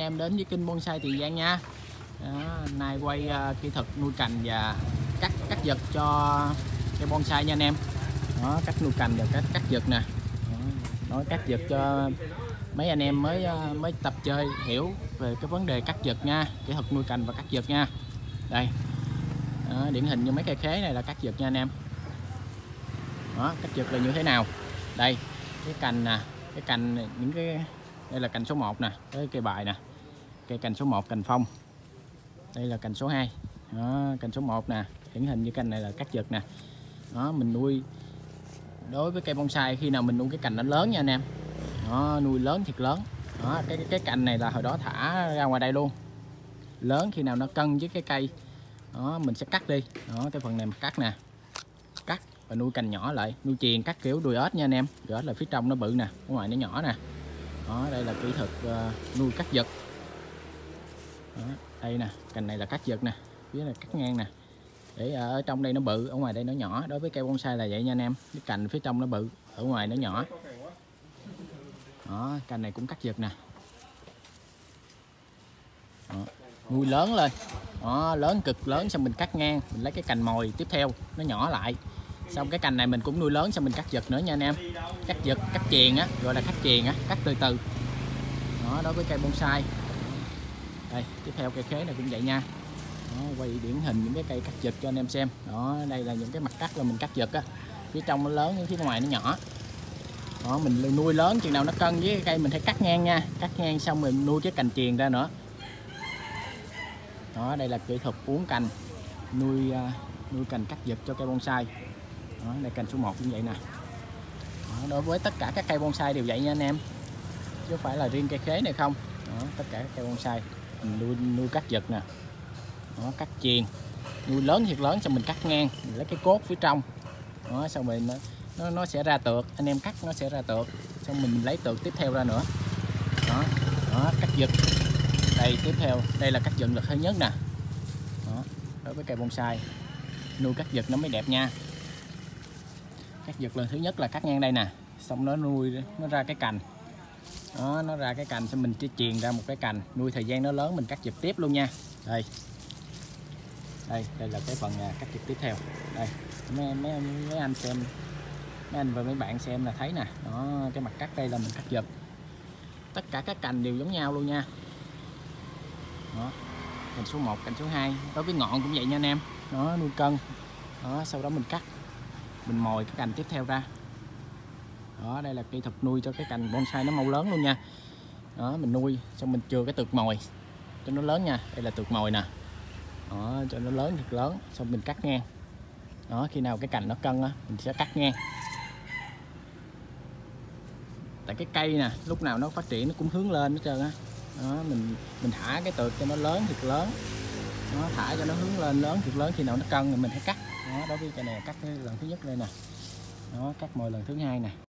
Anh em đến với kênh Bonsai Tiền Giang nha. Hôm nay quay kỹ thuật nuôi cành và cắt giật cho cây bonsai nha anh em. Đó, cách nuôi cành và cách cắt giật nè. Nói cắt giật cho mấy anh em mới tập chơi hiểu về cái vấn đề cắt giật nha, kỹ thuật nuôi cành và cắt giật nha. Đây, đó, điển hình như mấy cây khế này là cắt giật nha anh em. Đó, cắt giật là như thế nào? Đây, cái cành nè, cái cành những cái đây là cành số 1 nè, tới cây bài nè, cây cành số 1 cành phong. Đây là cành số 2. Đó, cành số 1 nè, điển hình như cành này là cắt giật nè. Đó, mình nuôi đối với cây bonsai khi nào mình nuôi cái cành nó lớn nha anh em. Đó, nuôi lớn thiệt lớn. Đó, cái cành này là hồi đó thả ra ngoài đây luôn. Lớn khi nào nó cân với cái cây. Đó, mình sẽ cắt đi. Đó, cái phần này mình cắt nè. Cắt và nuôi cành nhỏ lại, nuôi chuyền cắt kiểu đuôi ếch nha anh em. Đuôi ếch là phía trong nó bự nè, ngoài nó nhỏ nè. Đó, đây là kỹ thuật nuôi cắt giật. Đó, đây nè, cành này là cắt giật nè, phía này cắt ngang nè. Để ở trong đây nó bự, ở ngoài đây nó nhỏ. Đối với cây bonsai là vậy nha anh em. Cái cành phía trong nó bự, ở ngoài nó nhỏ. Đó, cành này cũng cắt giật nè. Đó, nuôi lớn lên. Đó, lớn cực lớn xong mình cắt ngang, mình lấy cái cành mồi tiếp theo nó nhỏ lại. Xong cái cành này mình cũng nuôi lớn xong mình cắt giật nữa nha anh em. Cắt giật, cắt chuyền á, gọi là cắt chuyền á, cắt từ từ. Đó, đối với cây bonsai. Đây, tiếp theo cây khế này cũng vậy nha. Đó, quay điển hình những cái cây cắt giật cho anh em xem. Đó, đây là những cái mặt cắt là mình cắt giật á. Phía trong nó lớn, phía ngoài nó nhỏ. Đó, mình nuôi lớn chừng nào nó cân với cái cây mình phải cắt ngang nha. Cắt ngang xong mình nuôi cái cành chuyền ra nữa. Đó, đây là kỹ thuật uốn cành, nuôi cành cắt giật cho cây bonsai. Đó, đây cành số 1 cũng vậy nè. Đó, đối với tất cả các cây bonsai đều vậy nha anh em, chứ không phải là riêng cây khế này không. Đó, tất cả các cây bonsai mình nuôi cắt giật nè. Đó, cắt chuyền, nuôi lớn thiệt lớn xong mình cắt ngang, mình lấy cái cốt phía trong. Đó, xong rồi nó sẽ ra tược, anh em cắt nó sẽ ra tược, xong mình lấy tược tiếp theo ra nữa. Đó, đó cắt giật. Đây tiếp theo, đây là cắt giật lực hơi nhất nè. Đó, đối với cây bonsai nuôi cắt giật nó mới đẹp nha. Cắt giật lần thứ nhất là cắt ngang đây nè, xong nó nuôi nó ra cái cành. Đó, nó ra cái cành xong mình chỉ chuyền ra một cái cành, nuôi thời gian nó lớn mình cắt giật tiếp luôn nha. Đây. Đây là cái phần cắt giật tiếp theo. Đây, mấy anh xem, mấy anh và mấy bạn xem là thấy nè. Đó, cái mặt cắt đây là mình cắt giật. Tất cả các cành đều giống nhau luôn nha. Đó. Cành số 1, cành số 2, đối với ngọn cũng vậy nha anh em. Đó, nuôi cân. Đó, sau đó mình cắt, mình mồi cái cành tiếp theo ra. Đó, đây là kỹ thuật nuôi cho cái cành bonsai nó mau lớn luôn nha. Đó, mình nuôi xong mình chừa cái tược mồi cho nó lớn nha. Đây là tược mồi nè. Đó, cho nó lớn thật lớn xong mình cắt ngang. Đó, khi nào cái cành nó cân á mình sẽ cắt ngang. Tại cái cây nè, lúc nào nó phát triển nó cũng hướng lên hết trơn á. Đó, mình thả cái tược cho nó lớn thật lớn. Nó thả cho nó hướng lên lớn thật lớn, khi nào nó cân thì mình hãy cắt. Đó, đối với cây này cắt lần thứ nhất đây nè. Đó, cắt mồi lần thứ hai nè.